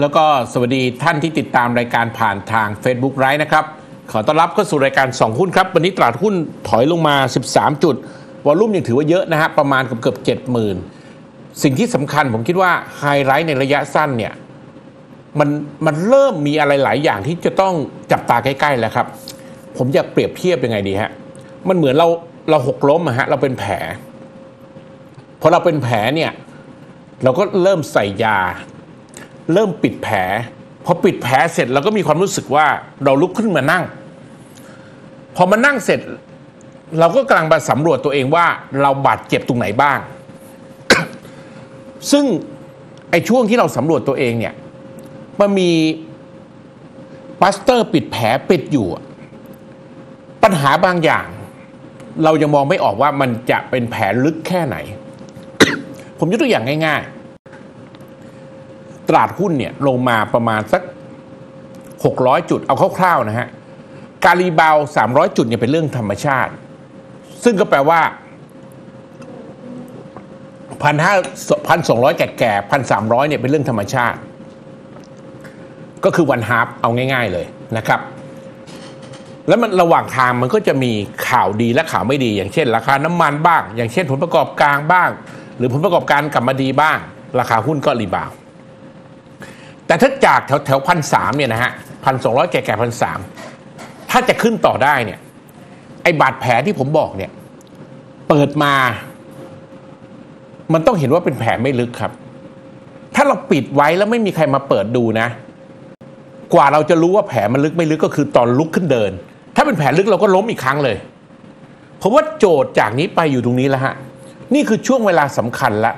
แล้วก็สวัสดีท่านที่ติดตามรายการผ่านทาง Facebook ไลฟ์นะครับขอต้อนรับเข้าสู่รายการ2หุ้นครับวันนี้ตลาดหุ้นถอยลงมา13จุดวอลุ่มยังถือว่าเยอะนะฮะประมาณเกือบ 70,000 สิ่งที่สำคัญผมคิดว่าไฮไลท์ในระยะสั้นเนี่ยมันเริ่มมีอะไรหลายอย่างที่จะต้องจับตาใกล้ๆแล้วครับผมอยากเปรียบเทียบยังไงดีฮะมันเหมือนเราหกล้มอะฮะเราเป็นแผลพอเราเป็นแผลเนี่ยเราก็เริ่มใส่ยาเริ่มปิดแผลพอปิดแผลเสร็จเราก็มีความรู้สึกว่าเราลุกขึ้นมานั่งพอมานั่งเสร็จเราก็กำลังมาสำรวจตัวเองว่าเราบาดเจ็บตรงไหนบ้าง ซึ่งไอ้ช่วงที่เราสำรวจตัวเองเนี่ยมันมีพลาสเตอร์ปิดแผลปิดอยู่ปัญหาบางอย่างเรายังมองไม่ออกว่ามันจะเป็นแผลลึกแค่ไหน ผมยกตัวอย่างง่ายๆตลาดหุ้นเนี่ยลงมาประมาณสัก600จุดเอาคร่าวๆนะฮะการรีบาว300จุดเนี่ยเป็นเรื่องธรรมชาติซึ่งก็แปลว่า 1,200 แก่ๆ 1,300 เนี่ยเป็นเรื่องธรรมชาติก็คือวันฮาล์ฟเอาง่ายๆเลยนะครับแล้วมันระหว่างทางมันก็จะมีข่าวดีและข่าวไม่ดีอย่างเช่นราคาน้ำมันบ้างอย่างเช่นผลประกอบการบ้างหรือผลประกอบการกลับมาดีบ้างราคาหุ้นก็รีบาวแต่ถ้าจากแถว 1,300 เนี่ยนะฮะ 1,200 แก่ๆ 1,300 ถ้าจะขึ้นต่อได้เนี่ยไอ้บาดแผลที่ผมบอกเนี่ยเปิดมามันต้องเห็นว่าเป็นแผลไม่ลึกครับถ้าเราปิดไว้แล้วไม่มีใครมาเปิดดูนะกว่าเราจะรู้ว่าแผลมันลึกไม่ลึกก็คือตอนลุกขึ้นเดินถ้าเป็นแผลลึกเราก็ล้มอีกครั้งเลยเพราะว่าโจทย์จากนี้ไปอยู่ตรงนี้แล้วฮะนี่คือช่วงเวลาสำคัญละ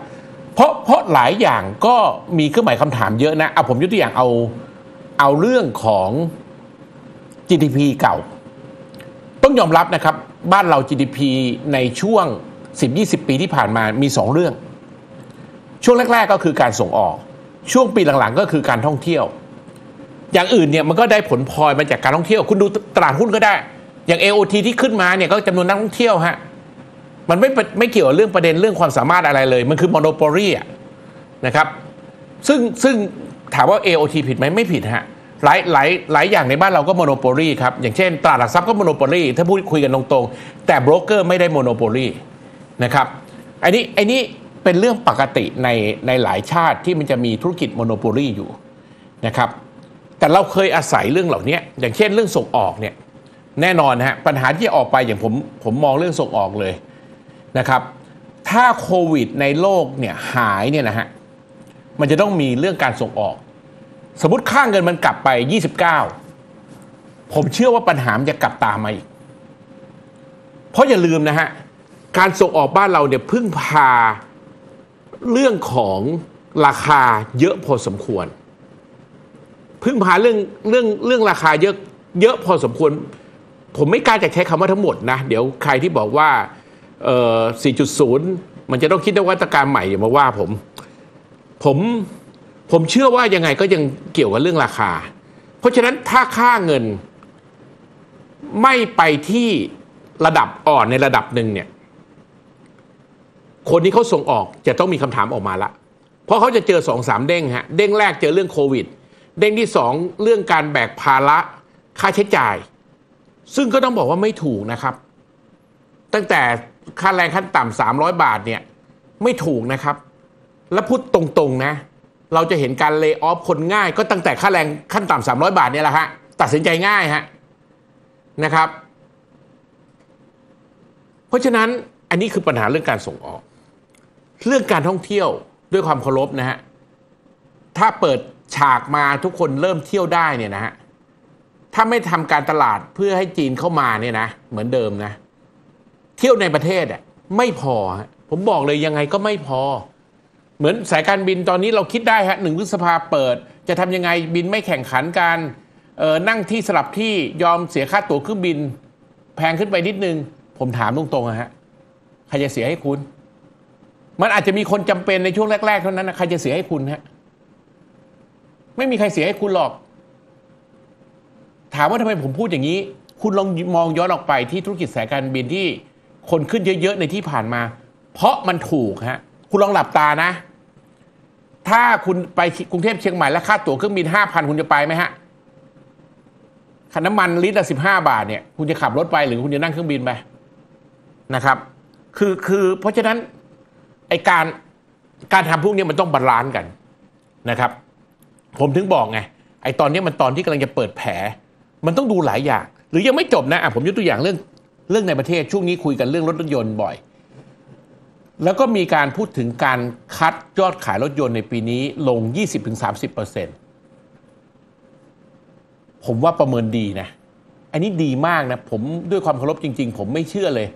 เพราะหลายอย่างก็มีเครื่องหมายคำถามเยอะนะเอาผมยกตัวอย่างเอาเรื่องของ GDP เก่าต้องยอมรับนะครับบ้านเรา GDP ในช่วง 10-20 ปีที่ผ่านมามี2เรื่องช่วงแรกๆก็คือการส่งออกช่วงปีหลังๆก็คือการท่องเที่ยวอย่างอื่นเนี่ยมันก็ได้ผลพลอยมาจากการท่องเที่ยวคุณดูตลาดหุ้นก็ได้อย่าง AOT ที่ขึ้นมาเนี่ยก็จำนวนนักท่องเที่ยวฮะมันไม่เกี่ยวเรื่องประเด็นเรื่องความสามารถอะไรเลยมันคือ monopoly นะครับซึ่งถามว่า AOT ผิดไหมไม่ผิดฮะหลายอย่างในบ้านเราก็ monopoly ครับอย่างเช่นตลาดหลักทรัพย์ก็ monopoly ถ้าพูดคุยกันตรงๆแต่โบรกเกอร์ไม่ได้ monopoly นะครับไอ้นี่เป็นเรื่องปกติในหลายชาติที่มันจะมีธุรกิจ monopoly อยู่นะครับแต่เราเคยอาศัยเรื่องเหล่านี้อย่างเช่นเรื่องส่งออกเนี่ยแน่นอนฮะปัญหาที่ออกไปอย่างผมมองเรื่องส่งออกเลยนะครับถ้าโควิดในโลกเนี่ยหายเนี่ยนะฮะมันจะต้องมีเรื่องการส่งออกสมมติค่าเงินมันกลับไป29ผมเชื่อว่าปัญหามันจะกลับตามมาอีกเพราะอย่าลืมนะฮะการส่งออกบ้านเราเนี่ยพึ่งพาเรื่องของราคาเยอะพอสมควรพึ่งพาเรื่องราคาเยอะพอสมควรผมไม่กล้าจะใช้คำว่าทั้งหมดนะเดี๋ยวใครที่บอกว่า 4.0 มันจะต้องคิดนวัตกรรมใหม่อย่ามาว่าผมเชื่อว่ายังไงก็ยังเกี่ยวกับเรื่องราคาเพราะฉะนั้นถ้าค่าเงินไม่ไปที่ระดับอ่อนในระดับหนึ่งเนี่ยคนที่เขาส่งออกจะต้องมีคำถามออกมาละเพราะเขาจะเจอ 2-3 เด้งฮะเด้งแรกเจอเรื่องโควิดเด้งที่2เรื่องการแบกภาระค่าใช้จ่ายซึ่งก็ต้องบอกว่าไม่ถูกนะครับตั้งแต่ค่าแรงขั้นต่ำ300บาทเนี่ยไม่ถูกนะครับและพูดตรงๆนะเราจะเห็นการเลย์ออฟคนง่ายก็ตั้งแต่ค่าแรงขั้นต่ำ300บาทเนี่ยแหละฮะตัดสินใจง่ายฮะนะครับเพราะฉะนั้นอันนี้คือปัญหาเรื่องการส่งออกเรื่องการท่องเที่ยวด้วยความเคารพนะฮะถ้าเปิดฉากมาทุกคนเริ่มเที่ยวได้เนี่ยนะฮะถ้าไม่ทำการตลาดเพื่อให้จีนเข้ามาเนี่ยนะเหมือนเดิมนะเที่ยวในประเทศอ่ะไม่พอผมบอกเลยยังไงก็ไม่พอเหมือนสายการบินตอนนี้เราคิดได้ฮะ1 พฤษภาเปิดจะทำยังไงบินไม่แข่งขันกันนั่งที่สลับที่ยอมเสียค่าตั๋วเครื่องบินแพงขึ้นไปนิดนึงผมถามตรงๆนะฮะใครจะเสียให้คุณมันอาจจะมีคนจำเป็นในช่วงแรกๆเท่านั้นนะใครจะเสียให้คุณฮะไม่มีใครเสียให้คุณหรอกถามว่าทำไมผมพูดอย่างนี้คุณลองมองย้อนออกไปที่ธุรกิจสายการบินที่คนขึ้นเยอะๆในที่ผ่านมาเพราะมันถูกฮะคุณลองหลับตานะ ถ้าคุณไปกรุงเทพเชียงใหม่และค่าตั๋วเครื่องบิน 5,000 คุณจะไปไหมฮะค่าน้ำมันลิตรละ15 บาทเนี่ยคุณจะขับรถไปหรือคุณจะนั่งเครื่องบินไปนะครับคือเพราะฉะนั้นไอการทำพวกนี้มันต้องบาลานซ์กันนะครับผมถึงบอกไงไอตอนนี้มันตอนที่กำลังจะเปิดแผลมันต้องดูหลายอย่างหรือยังไม่จบนะอ่ะผมยกตัวอย่างเรื่องในประเทศช่วงนี้คุยกันเรื่องรถยนต์บ่อยแล้วก็มีการพูดถึงการคัดยอดขายรถยนต์ในปีนี้ลง 20-30% ผมว่าประเมินดีนะอันนี้ดีมากนะผมด้วยความเคารพจริงๆผมไม่เชื่อเลย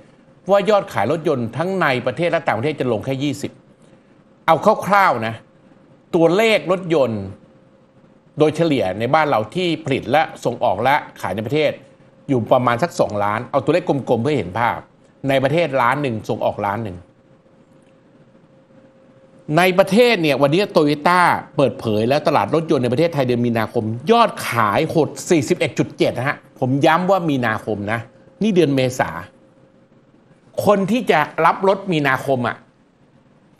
ว่ายอดขายรถยนต์ทั้งในประเทศและต่างประเทศจะลงแค่ 20เอาคร่าวๆนะตัวเลขรถยนต์โดยเฉลี่ยในบ้านเราที่ผลิตและส่งออกและขายในประเทศอยู่ประมาณสัก2 ล้านเอาตัวเลขกลมๆเพื่อเห็นภาพในประเทศ1 ล้านส่งออก1 ล้านในประเทศเนี่ยวันนี้โตโยต้าเปิดเผยแล้วตลาดรถยนต์ในประเทศไทยเดือนมีนาคมยอดขายหด 41.7 นะฮะผมย้ำว่ามีนาคมนะนี่เดือนเมษาคนที่จะรับรถมีนาคมอ่ะ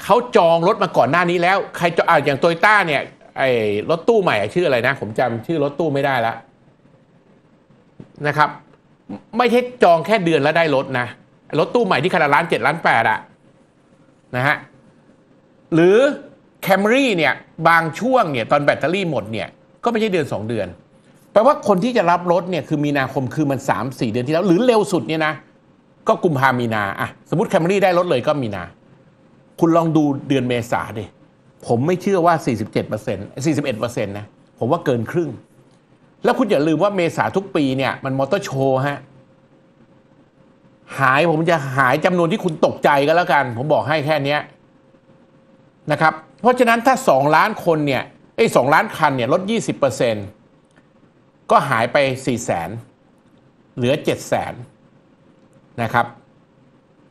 เขาจองรถมาก่อนหน้านี้แล้วใครจะอย่างโตโยต้าเนี่ยไอ้รถตู้ใหม่ชื่ออะไรนะผมจำชื่อรถตู้ไม่ได้แล้วนะครับไม่ใช่จองแค่เดือนแล้วได้รถนะรถตู้ใหม่ที่ขนาด7-8 ล้านอ่ะนะฮะหรือ Camry เนี่ยบางช่วงเนี่ยตอนแบตเตอรี่หมดเนี่ยก็ไม่ใช่เดือน2 เดือนแปลว่าคนที่จะรับรถเนี่ยคือมีนาคมคือมัน 3-4 เดือนที่แล้วหรือเร็วสุดเนี่ยนะก็กุมภามีนาอ่ะสมมติ Camry ได้รถเลยก็มีนาคุณลองดูเดือนเมษาดิผมไม่เชื่อว่า 41% นะผมว่าเกินครึ่งแล้วคุณอย่าลืมว่าเมษาทุกปีเนี่ยมันมอเตอร์โชว์ฮะผมจะหายจำนวนที่คุณตกใจก็แล้วกันผมบอกให้แค่นี้นะครับเพราะฉะนั้นถ้า2 ล้านคนเนี่ย2 ล้านคันเนี่ยลด 20% ก็หายไป 400,000 เหลือ 700,000 นะครับ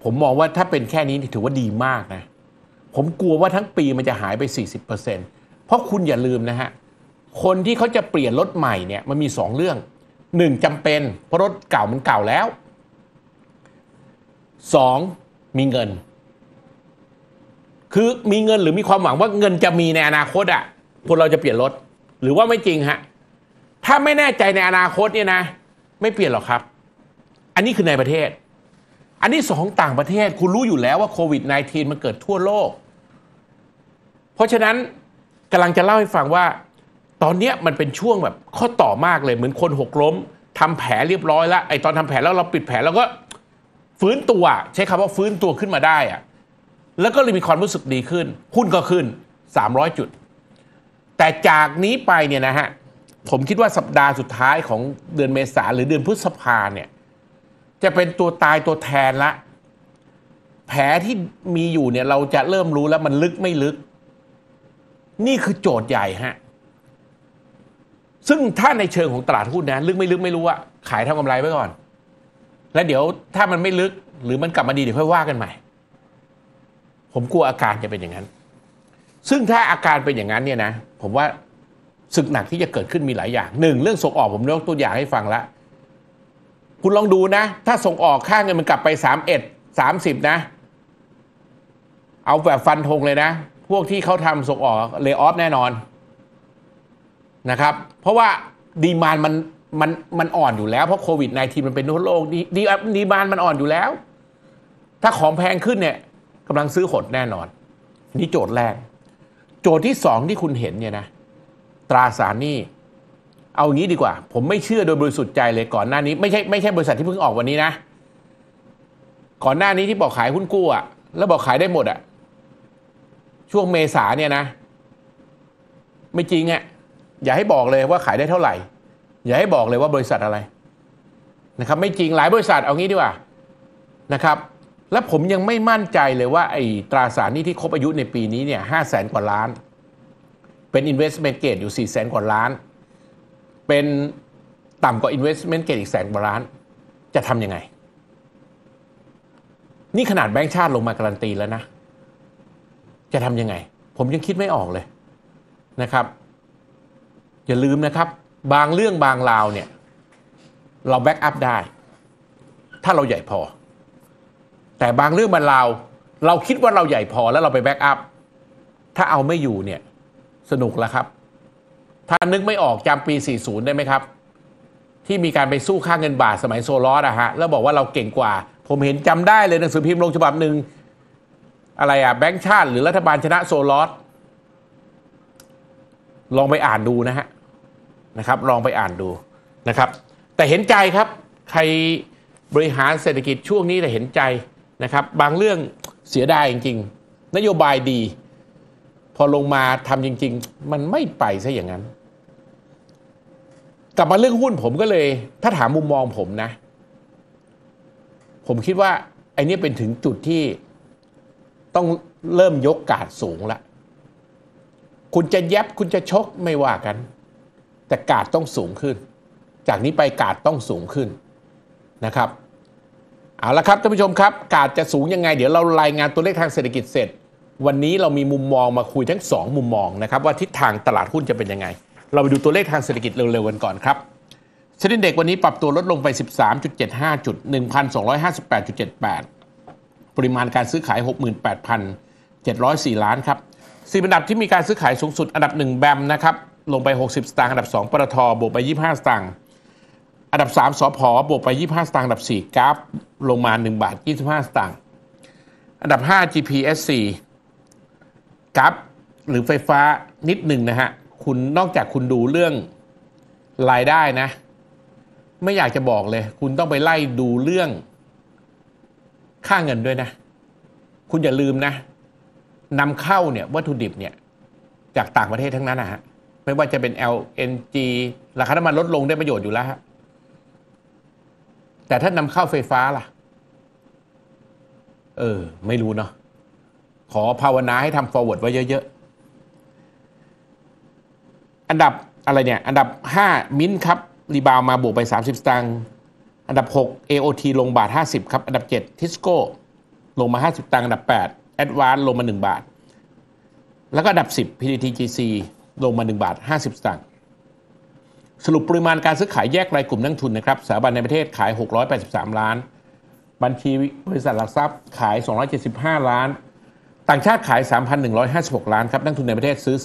ผมมองว่าถ้าเป็นแค่นี้ถือว่าดีมากนะผมกลัวว่าทั้งปีมันจะหายไป 40% เพราะคุณอย่าลืมนะฮะคนที่เขาจะเปลี่ยนรถใหม่เนี่ยมันมี2เรื่อง1จำเป็นเพราะรถเก่ามันเก่าแล้ว2มีเงินคือมีเงินหรือมีความหวังว่าเงินจะมีในอนาคตอ่ะคนเราจะเปลี่ยนรถหรือว่าไม่จริงฮะถ้าไม่แน่ใจในอนาคตเนี่ยนะไม่เปลี่ยนหรอกครับอันนี้คือในประเทศอันนี้2ต่างประเทศคุณรู้อยู่แล้วว่าโควิด -19 มันเกิดทั่วโลกเพราะฉะนั้นกำลังจะเล่าให้ฟังว่าตอนนี้มันเป็นช่วงแบบข้อต่อมากเลยเหมือนคนหกล้มทำแผลเรียบร้อยแล้วตอนทำแผลแล้วเราปิดแผลแล้วก็ฟื้นตัวใช้คำว่าฟื้นตัวขึ้นมาได้อ่ะแล้วก็เลยมีความรู้สึกดีขึ้นหุ้นก็ขึ้น300 จุดแต่จากนี้ไปเนี่ยนะฮะผมคิดว่าสัปดาห์สุดท้ายของเดือนเมษาหรือเดือนพฤษภาเนี่ยจะเป็นตัวตายตัวแทนละแผลที่มีอยู่เนี่ยเราจะเริ่มรู้แล้วมันลึกไม่ลึกนี่คือโจทย์ใหญ่ฮะซึ่งถ้าในเชิงของตลาดหุ้นนะลึกไม่ลึกไม่รู้อะขายทำกำไรไว้ก่อนแล้วเดี๋ยวถ้ามันไม่ลึกหรือมันกลับมาดีเดี๋ยวค่อยว่ากันใหม่ผมกลัวอาการจะเป็นอย่างนั้นซึ่งถ้าอาการเป็นอย่างนั้นเนี่ยนะผมว่าศึกหนักที่จะเกิดขึ้นมีหลายอย่าง1เรื่องส่งออกผมยกตัวอย่างให้ฟังละคุณลองดูนะถ้าส่งออกค่าเงินมันกลับไป31-30นะเอาแบบฟันธงเลยนะพวกที่เขาทำส่งออกเลย์ออฟแน่นอนนะครับเพราะว่าดีมานด์มันอ่อนอยู่แล้วเพราะโควิด -19 มันเป็นทั่วโลกดีมานด์มันอ่อนอยู่แล้วถ้าของแพงขึ้นเนี่ยกำลังซื้อหดแน่นอนนี่โจทย์แรกโจทย์ที่2ที่คุณเห็นเนี่ยนะตราสารหนี้เอางี้ดีกว่าผมไม่เชื่อโดยบริสุทธิ์ใจเลยก่อนหน้านี้ไม่ใช่บริษัทที่เพิ่งออกวันนี้นะก่อนหน้านี้ที่บอกขายหุ้นกู้อ่ะแล้วบอกขายได้หมดอ่ะช่วงเมษาเนี่ยนะไม่จริงอ่ะอย่าให้บอกเลยว่าขายได้เท่าไหร่อย่าให้บอกเลยว่าบริษัทอะไรนะครับไม่จริงหลายบริษัทเอางี้ดีกว่านะครับและผมยังไม่มั่นใจเลยว่าไอ้ตราสารหนี้ที่ครบอายุในปีนี้เนี่ย500,000 กว่าล้านเป็น investment grade อยู่400,000 กว่าล้านเป็นต่ำกว่า investment grade อีก100,000 กว่าล้านจะทำยังไงนี่ขนาดแบงก์ชาติลงมาการันตีแล้วนะจะทำยังไงผมยังคิดไม่ออกเลยนะครับอย่าลืมนะครับบางเรื่องบางราวเนี่ยเราแบ็กอัพได้ถ้าเราใหญ่พอแต่บางเรื่องบางราวเราคิดว่าเราใหญ่พอแล้วเราไปแบ็กอัพถ้าเอาไม่อยู่เนี่ย สนุกแล้วครับถ้านึกไม่ออกจำปี40ได้ไหมครับที่มีการไปสู้ค่าเงินบาทสมัยโซลอสอะฮะแล้วบอกว่าเราเก่งกว่าผมเห็นจำได้เลยหนังสือพิมพ์ลงฉบับหนึ่งอะไรอะแบงก์ชาติหรือรัฐบาลชนะโซลอสลองไปอ่านดูนะฮะนะครับลองไปอ่านดูนะครับแต่เห็นใจครับใครบริหารเศรษฐกิจช่วงนี้แต่เห็นใจนะครับบางเรื่องเสียดายจริงๆนโยบายดีพอลงมาทำจริงๆมันไม่ไปซะอย่างนั้นกลับมาเรื่องหุ้นผมก็เลยถ้าถามมุมมองผมนะผมคิดว่าไอ้นี่เป็นถึงจุดที่ต้องเริ่มยกกาดสูงละคุณจะแยบคุณจะชกไม่ว่ากันแต่กาดต้องสูงขึ้นจากนี้ไปกาดต้องสูงขึ้นนะครับเอาละครับท่านผู้ชมครับกาดจะสูงยังไงเดี๋ยวเรารายงานตัวเลขทางเศรษฐกิจเสร็จวันนี้เรามีมุมมองมาคุยทั้ง2มุมมองนะครับว่าทิศทางตลาดหุ้นจะเป็นยังไงเราไปดูตัวเลขทางเศรษฐกิจเร็วๆกันก่อนครับเซ็นดิ้งเด็กวันนี้ปรับตัวลดลงไป 13.75 จุด 1,258.78 ปริมาณการซื้อขาย 68,704 ล้านครับ4อันดับที่มีการซื้อขายสูงสุดอันดับ1แบมนะครับลงไป60สตางค์อันดับ2ปตทบวกไป25สตางค์อันดับ3สผบวกไป25สตางค์อันดับ4กราฟลงมา1บาท25สตางค์อันดับ5 GPSC กราฟหรือไฟฟ้านิดหนึ่งนะฮะคุณนอกจากคุณดูเรื่องรายได้นะไม่อยากจะบอกเลยคุณต้องไปไล่ดูเรื่องค่าเงินด้วยนะคุณอย่าลืมนะนำเข้าเนี่ยวัตถุดิบเนี่ยจากต่างประเทศทั้งนั้นนะฮะไม่ว่าจะเป็น LNG ราคาน้ำมันลดลงได้ประโยชน์อยู่แล้วฮะแต่ถ้านำเข้าไฟฟ้าล่ะไม่รู้เนาะขอภาวนาให้ทำ forward ไว้เยอะๆอันดับอะไรเนี่ยอันดับ5มิ้นครับรีบาวมาบวกไป30สตางค์อันดับ6 AOT ลงบาท50ครับอันดับ7 Tisco ลงมา50สตางค์อันดับ8 Advance ลงมา1บาทแล้วก็อันดับ10 PTTGC ลงมา1บาท50สตางค์สรุปปริมาณการซื้อขายแยกรายกลุ่มนักทุนนะครับสถาบันในประเทศขาย683ล้านบัญชีบริษัทหลักทรัพย์ขาย275ล้านต่างชาติขาย 3,156 ล้านครับนักทุนในประเทศซื้อ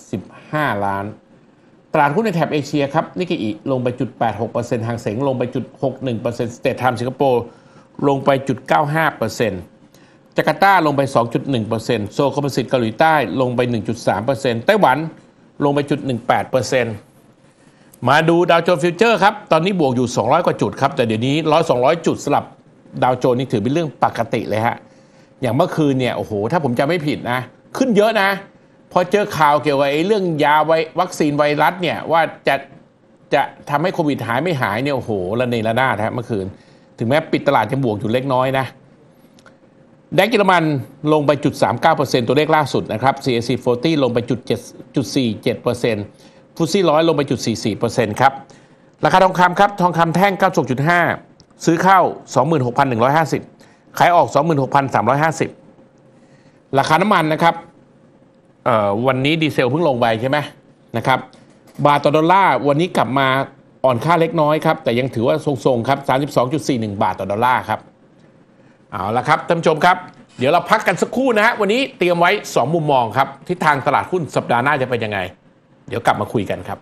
4,115 ล้านตลาดหุ้นในแถบเอเชียครับนิกเกอิลงไป 0.86% หางเส็งลงไป 0.61% สเตทไทม์สิงคโปร์ลงไป 0.95% จาการ์ตาลงไป 2.1% โซลคอมโพสิตเกาหลีใต้ลงไป 1.3% ไต้หวันลงไป 0.18%มาดูดาวโจนส์ฟิวเจอร์ครับตอนนี้บวกอยู่200กว่าจุดครับแต่เดี๋ยวนี้ 100-200 จุดสลับดาวโจนส์นี่ถือเป็นเรื่องปกติเลยฮะอย่างเมื่อคืนเนี่ยโอ้โหถ้าผมจำไม่ผิดนะขึ้นเยอะนะพอเจอข่าวเกี่ยวกับเรื่องยาวัคซีนไวรัสเนี่ยว่าจะทำให้โควิดหายไม่หายเนี่ยโอ้โหระเนระนาดฮะเมื่อคืนถึงแม้ปิดตลาดจะบวกอยู่เล็กน้อยนะแดกเยอรมันลงไป 0.39% ตัวเลขล่าสุดนะครับ CAC 40 ลงไป 0.47%ฟุตซี่100ลงไป 0.44% ครับราคาทองคำครับทองคำแท่ง 96.5 ซื้อเข้า 26,150 ขายออก 26,350 ราคาน้ำมันนะครับวันนี้ดีเซลเพิ่งลงไปใช่ไหมนะครับบาทต่อดอลลาร์วันนี้กลับมาอ่อนค่าเล็กน้อยครับแต่ยังถือว่าทรงๆครับ 32.41 บาทต่อดอลลาร์ครับเอาละครับท่านผู้ชมครับเดี๋ยวเราพักกันสักครู่นะฮะวันนี้เตรียมไว้2มุมมองครับทิศทางตลาดหุ้นสัปดาห์หน้าจะเป็นยังไงเดี๋ยวกลับมาคุยกันครับ